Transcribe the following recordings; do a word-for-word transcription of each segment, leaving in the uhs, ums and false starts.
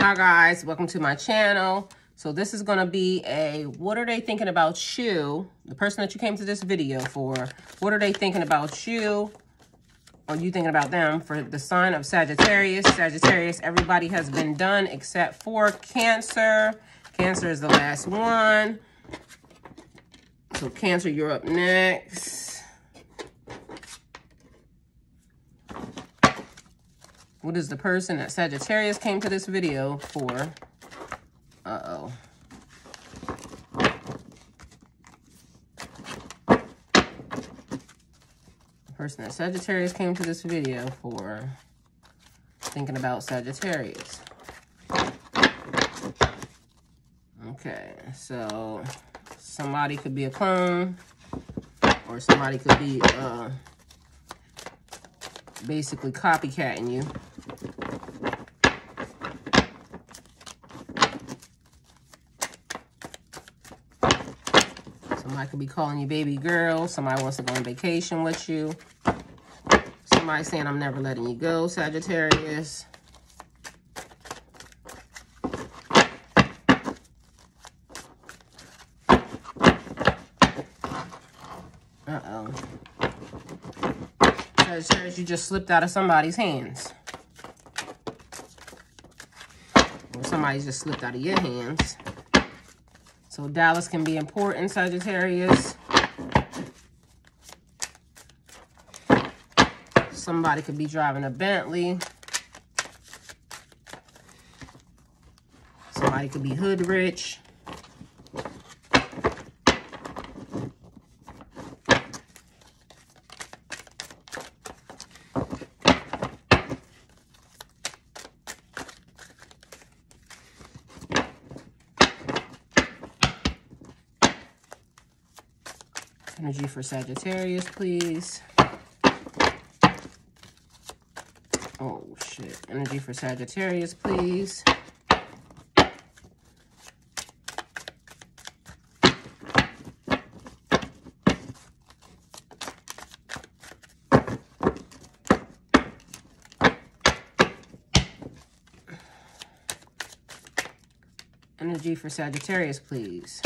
Hi guys, welcome to my channel. So this is going to be a what are they thinking about you, the person that you came to this video for. What are they thinking about you, or you thinking about them, for the sign of Sagittarius. Sagittarius, everybody has been done except for Cancer. Cancer is the last one. So Cancer, you're up next. What is the person that Sagittarius came to this video for? Uh-oh. The person that Sagittarius came to this video for thinking about Sagittarius. Okay, so somebody could be a clone, or somebody could be uh, basically copycatting you. Somebody could be calling you baby girl. Somebody wants to go on vacation with you. Somebody saying, I'm never letting you go, Sagittarius. Uh-oh. Sagittarius, you just slipped out of somebody's hands. Or somebody just slipped out of your hands. So Dallas can be important, Sagittarius. Somebody could be driving a Bentley. Somebody could be hood rich. Energy for Sagittarius, please. Oh, shit. Energy for Sagittarius, please. Energy for Sagittarius, please.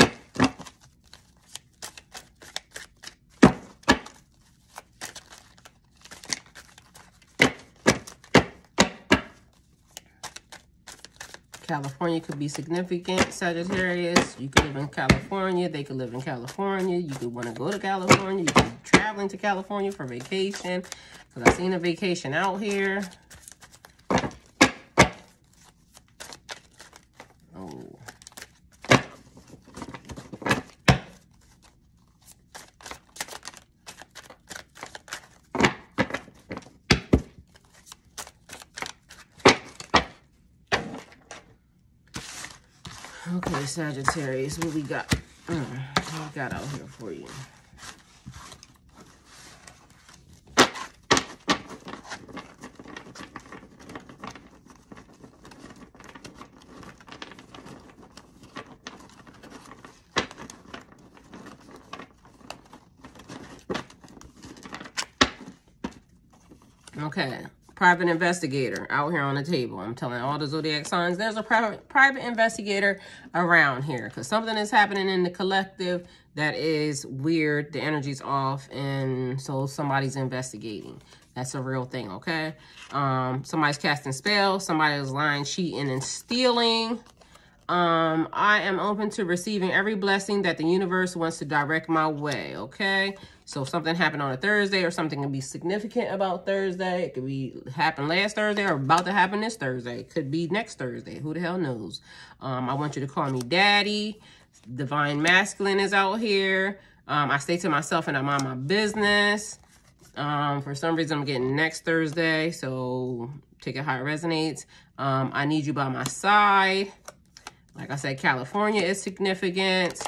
California could be significant, Sagittarius. You could live in California. They could live in California. You could want to go to California. You could be traveling to California for vacation. Because I've seen a vacation out here. Oh. Okay, Sagittarius, what we got? Mm, what we got out here for you? Okay. Private investigator out here on the table. I'm telling all the zodiac signs, there's a private private investigator around here, because something is happening in the collective that is weird. The energy's off, and so somebody's investigating. That's a real thing, okay? Um, somebody's casting spells. Somebody is lying, cheating, and stealing. Um, I am open to receiving every blessing that the universe wants to direct my way, okay? So if something happened on a Thursday, or something can be significant about Thursday. It could be happened last Thursday or about to happen this Thursday. It could be next Thursday. Who the hell knows? Um, I want you to call me daddy. Divine masculine is out here. Um, I stay to myself and I mind my business. Um, for some reason, I'm getting next Thursday. So take it how it resonates. Um, I need you by my side. Like I said, California is significant.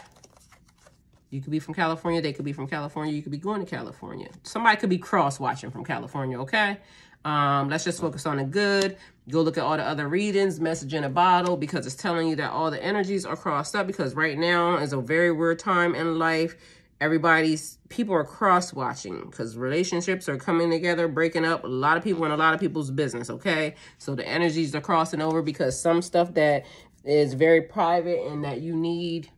You could be from California. They could be from California. You could be going to California. Somebody could be cross-watching from California, okay? Um, let's just focus on the good. Go look at all the other readings, message in a bottle, because it's telling you that all the energies are crossed up, because right now is a very weird time in life. everybody's, people are cross-watching because relationships are coming together, breaking up. A lot of people in a lot of people's business, okay? So the energies are crossing over because some stuff that is very private and that you need,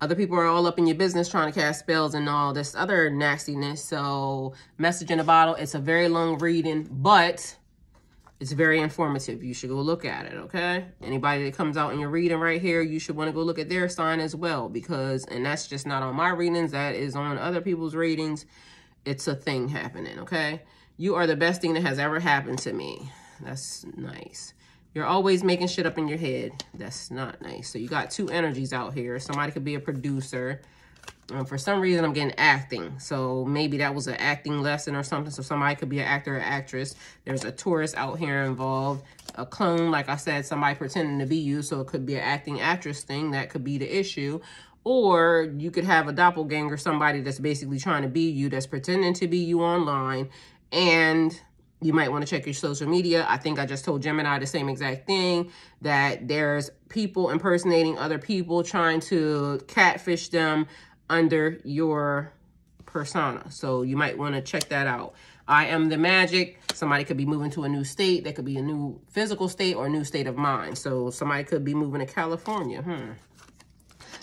other people are all up in your business trying to cast spells and all this other nastiness. So message in a bottle, it's a very long reading, but it's very informative. You should go look at it, okay? Anybody that comes out in your reading right here, you should want to go look at their sign as well, because, and that's just not on my readings, that is on other people's readings. It's a thing happening, okay? You are the best thing that has ever happened to me. That's nice. You're always making shit up in your head. That's not nice. So you got two energies out here. Somebody could be a producer. Um, for some reason, I'm getting acting. So maybe that was an acting lesson or something. So somebody could be an actor or actress. There's a Taurus out here involved. A clone, like I said, somebody pretending to be you. So it could be an acting actress thing. That could be the issue. Or you could have a doppelganger, somebody that's basically trying to be you, that's pretending to be you online. And you might want to check your social media. I think I just told Gemini the same exact thing, that there's people impersonating other people, trying to catfish them under your persona. So you might want to check that out. I am the magic. Somebody could be moving to a new state. That could be a new physical state or a new state of mind. So somebody could be moving to California. Hmm.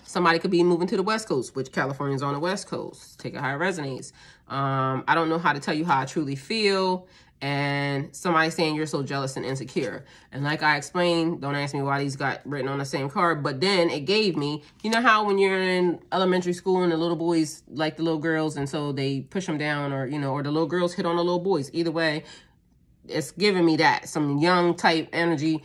Somebody could be moving to the West Coast, which California's on the West Coast. Take it how it resonates. Um, I don't know how to tell you how I truly feel. And somebody saying you're so jealous and insecure. And like I explained, don't ask me why these got written on the same card. But then it gave me, you know how when you're in elementary school and the little boys like the little girls, and so they push them down, or, you know, or the little girls hit on the little boys. Either way, it's giving me that. Some young type energy.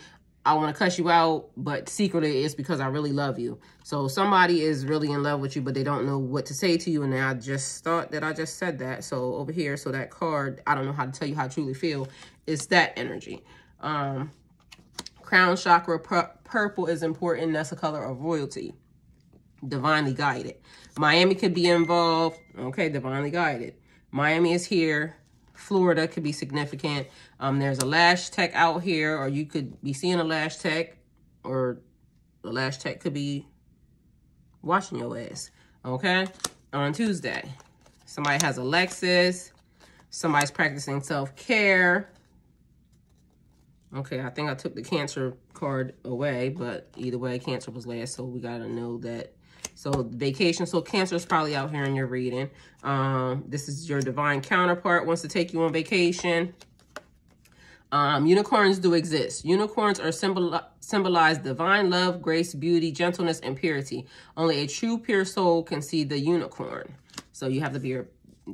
I want to cuss you out, but secretly it's because I really love you. So somebody is really in love with you, but they don't know what to say to you. And I just thought that I just said that. So over here, so that card, I don't know how to tell you how I truly feel. It's that energy. Um, crown chakra pur purple is important. That's a color of royalty. Divinely guided. Miami could be involved. Okay, divinely guided. Miami is here. Florida could be significant. Um, there's a lash tech out here, or you could be seeing a lash tech, or the lash tech could be watching your ass, okay? On Tuesday, somebody has a Lexus. Somebody's practicing self-care. Okay, I think I took the Cancer card away, but either way, Cancer was last, so we gotta know that. So vacation, so Cancer is probably out here in your reading. Um, this is your divine counterpart, wants to take you on vacation. Um, unicorns do exist. Unicorns are symbol symbolize divine love, grace, beauty, gentleness, and purity. Only a true pure soul can see the unicorn. So you have to be, a,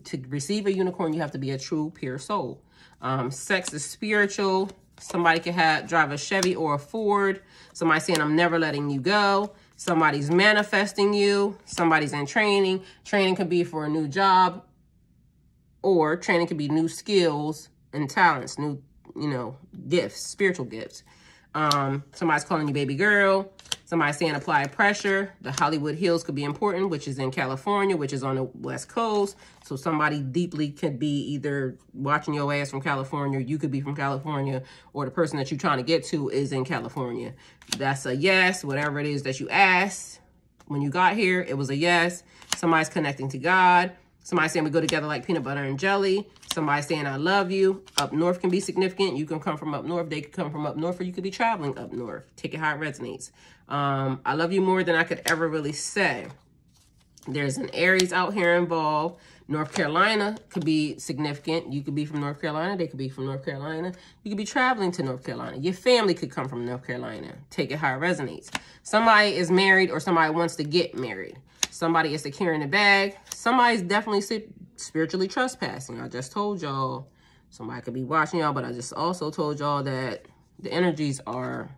to receive a unicorn, you have to be a true pure soul. Um, sex is spiritual. Somebody can have, drive a Chevy or a Ford. Somebody saying, I'm never letting you go. Somebody's manifesting you. Somebody's in training. Training could be for a new job, or training could be new skills and talents, new, you know, gifts, spiritual gifts. Um, somebody's calling you baby girl. Somebody's saying apply pressure. The Hollywood Hills could be important, which is in California, which is on the West Coast. So somebody deeply could be either watching your ass from California, you could be from California, or the person that you're trying to get to is in California. That's a yes. Whatever it is that you asked when you got here, it was a yes. Somebody's connecting to God. Somebody's saying we go together like peanut butter and jelly. Somebody's saying I love you. Up north can be significant. You can come from up north. They could come from up north, or you could be traveling up north. Take it how it resonates. Um, I love you more than I could ever really say. There's an Aries out here involved. North Carolina could be significant. You could be from North Carolina. They could be from North Carolina. You could be traveling to North Carolina. Your family could come from North Carolina. Take it how it resonates. Somebody is married, or somebody wants to get married. Somebody is securing the bag. Somebody's definitely spiritually trespassing. I just told y'all. Somebody could be watching y'all, but I just also told y'all that the energies are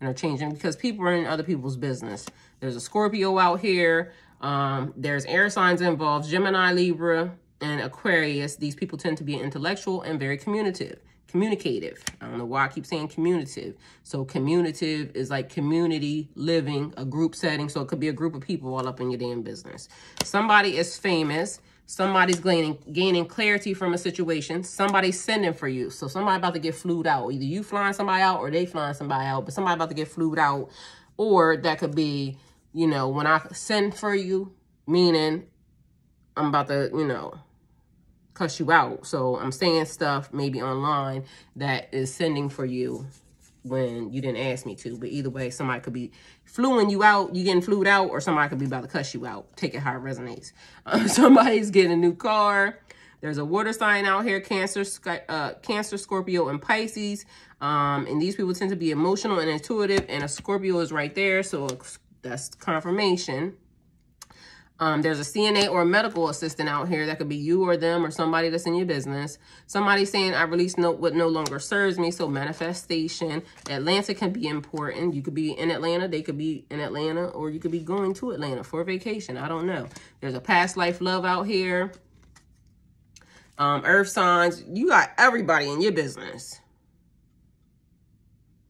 interchanging because people are in other people's business. There's a Scorpio out here. Um, there's air signs involved, Gemini, Libra, and Aquarius. These people tend to be intellectual and very communicative. Communicative. I don't know why I keep saying communicative. So communicative is like community living, a group setting. So it could be a group of people all up in your damn business. Somebody is famous. Somebody's gaining, gaining clarity from a situation. Somebody's sending for you. So somebody about to get flued out. Either you flying somebody out or they flying somebody out. But somebody about to get flued out. Or that could be, you know, when I send for you, meaning I'm about to, you know, cuss you out. So I'm saying stuff maybe online that is sending for you when you didn't ask me to. But either way, somebody could be fluing you out, you getting flued out, or somebody could be about to cuss you out. Take it how it resonates. Um, somebody's getting a new car. There's a water sign out here, Cancer, uh, Cancer, Scorpio, and Pisces. Um, and these people tend to be emotional and intuitive, and a Scorpio is right there, so that's confirmation. Um, there's a C N A or a medical assistant out here. That could be you or them or somebody that's in your business. Somebody saying, I release no, what no longer serves me, so manifestation. Atlanta can be important. You could be in Atlanta. They could be in Atlanta, or you could be going to Atlanta for vacation. I don't know. There's a past life love out here. Um, earth signs, you got everybody in your business.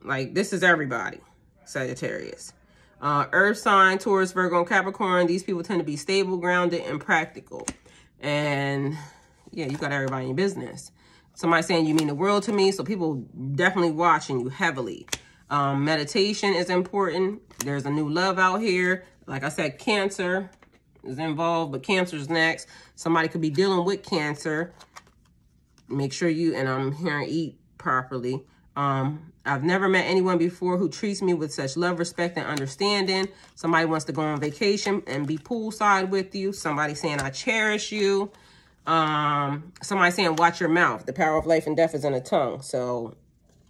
Like, this is everybody, Sagittarius. Uh, earth sign, Taurus, Virgo, and Capricorn. These people tend to be stable, grounded, and practical. And, yeah, you got everybody in your business. Somebody saying, you mean the world to me, so people definitely watching you heavily. Um, meditation is important. There's a new love out here. Like I said, Cancer is involved, but Cancer's next. Somebody could be dealing with Cancer. Make sure you, and I'm hearing eat properly. Um, I've never met anyone before who treats me with such love, respect, and understanding. Somebody wants to go on vacation and be poolside with you. Somebody saying, I cherish you. Um, somebody saying, watch your mouth. The power of life and death is in the tongue. So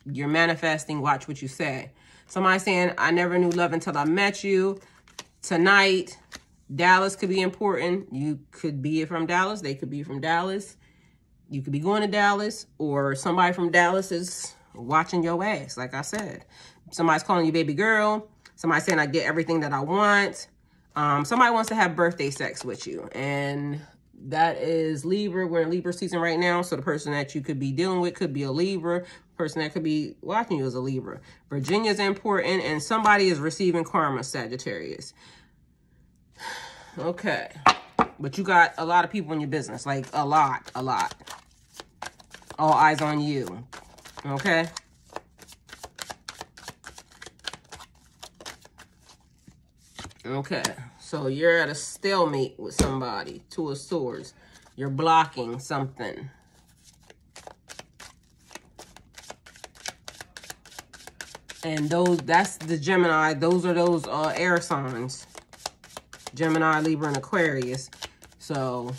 you're manifesting, watch what you say. Somebody saying, I never knew love until I met you. Tonight, Dallas could be important. You could be from Dallas. They could be from Dallas. You could be going to Dallas, or somebody from Dallas is watching your ass, like I said. Somebody's calling you baby girl. Somebody's saying, I get everything that I want. Um, somebody wants to have birthday sex with you. And that is Libra. We're in Libra season right now. So the person that you could be dealing with could be a Libra. The person that could be watching you is a Libra. Virginia's important. And somebody is receiving karma, Sagittarius. Okay, but you got a lot of people in your business, like a lot, a lot. All eyes on you, okay? Okay, so you're at a stalemate with somebody, Two of Swords. You're blocking something. And those, that's the Gemini, those are those uh, air signs. Gemini, Libra, and Aquarius. So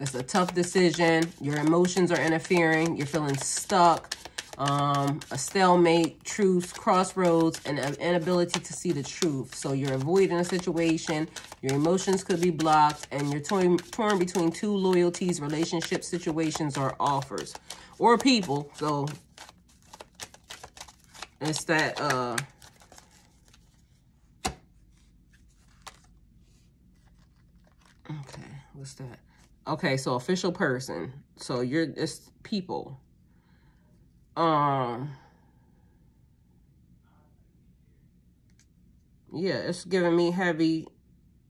it's a tough decision. Your emotions are interfering. You're feeling stuck. Um, a stalemate, truce, crossroads, and an inability to see the truth. So you're avoiding a situation. Your emotions could be blocked, and you're torn, torn between two loyalties, relationships, situations, or offers, or people. So it's that... Uh, Okay, what's that? Okay, so official person. So you're, it's people. Um, yeah, it's giving me heavy.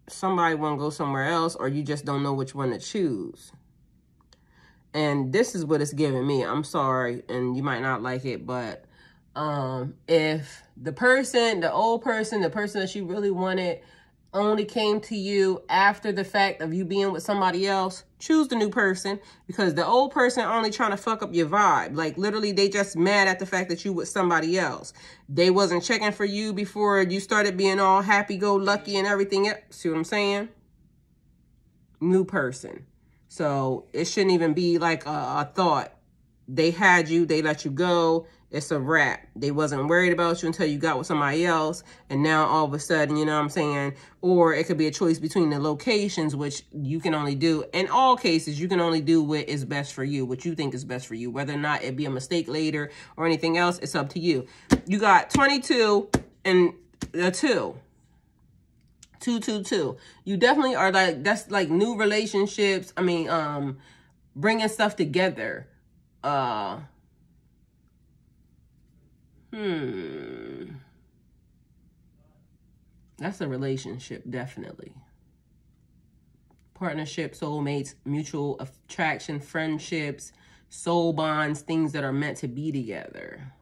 Somebody want to go somewhere else, or you just don't know which one to choose. And this is what it's giving me. I'm sorry, and you might not like it, but um, if the person, the old person, the person that you really wanted only came to you after the fact of you being with somebody else, choose the new person, because the old person only trying to fuck up your vibe. Like, literally, they just mad at the fact that you with somebody else. They wasn't checking for you before you started being all happy-go-lucky and everything else. See what I'm saying? New person. So it shouldn't even be like a, a thought. They had you, they let you go, it's a wrap. They wasn't worried about you until you got with somebody else, and now all of a sudden, you know what I'm saying? Or it could be a choice between the locations, which you can only do, in all cases, you can only do what is best for you, what you think is best for you. Whether or not it be a mistake later or anything else, it's up to you. You got twenty-two and a two. Two, two, two. You definitely are like, that's like new relationships. I mean, um, bringing stuff together. Uh, hmm. That's a relationship, definitely. Partnership, soulmates, mutual attraction, friendships, soul bonds, things that are meant to be together.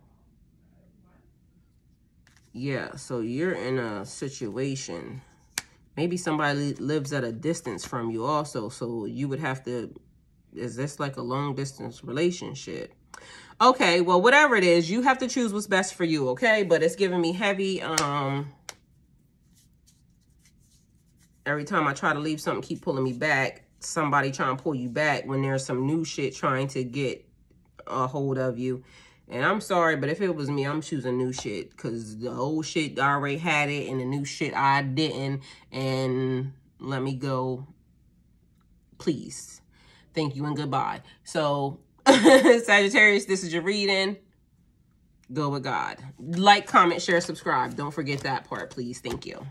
Yeah, so you're in a situation Maybe somebody lives at a distance from you also, so you would have to, is this like a long distance relationship? Okay, well, whatever it is, you have to choose what's best for you, okay? But it's giving me heavy, um, every time I try to leave something, keep pulling me back. Somebody trying to pull you back when there's some new shit trying to get a hold of you. And I'm sorry, but if it was me, I'm choosing new shit, because the old shit, I already had it, and the new shit, I didn't. And let me go, please. Thank you and goodbye. So, Sagittarius, this is your reading. Go with God. Like, comment, share, subscribe. Don't forget that part, please. Thank you.